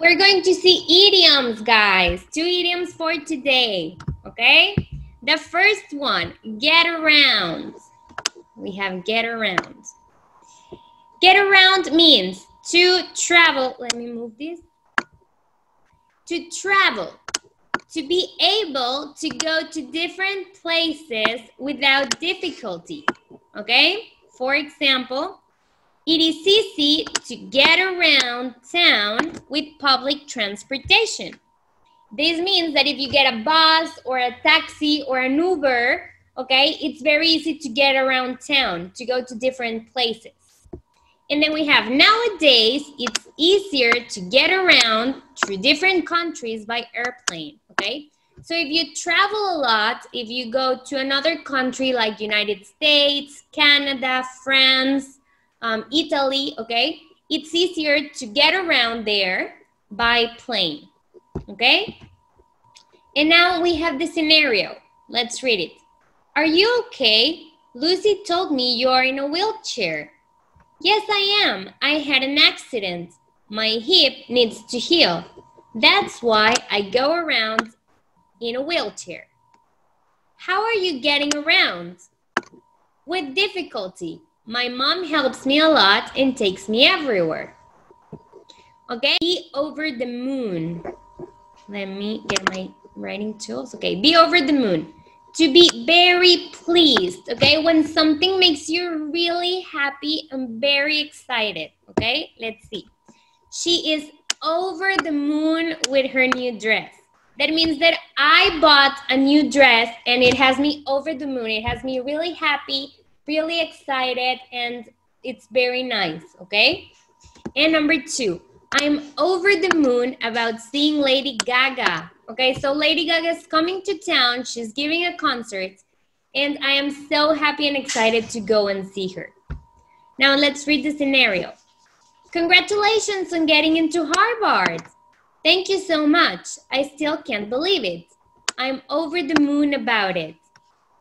We're going to see idioms, guys. Two idioms for today, okay? The first one, get around. We have get around. Get around means to travel. Let me move this. To travel, to be able to go to different places without difficulty, okay? For example, it is easy to get around town with public transportation. This means that if you get a bus or a taxi or an Uber, okay, it's very easy to get around town, to go to different places. And then we have nowadays, it's easier to get around through different countries by airplane, okay? So if you travel a lot, if you go to another country like United States, Canada, France, Italy, okay? It's easier to get around there by plane, okay? And now we have the scenario. Let's read it. Are you okay? Lucy told me you are in a wheelchair. Yes, I am. I had an accident. My hip needs to heal. That's why I go around in a wheelchair. How are you getting around? With difficulty. My mom helps me a lot and takes me everywhere. Okay, be over the moon. Let me get my writing tools. Okay, be over the moon. To be very pleased, okay? When something makes you really happy and very excited, okay? Let's see. She is over the moon with her new dress. That means that I bought a new dress and it has me over the moon. It has me really happy, really excited, and it's very nice, okay? And number two, I'm over the moon about seeing Lady Gaga. Okay, so Lady Gaga is coming to town. She's giving a concert, and I am so happy and excited to go and see her. Now let's read the scenario. Congratulations on getting into Harvard. Thank you so much. I still can't believe it. I'm over the moon about it.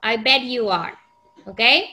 I bet you are. Okay?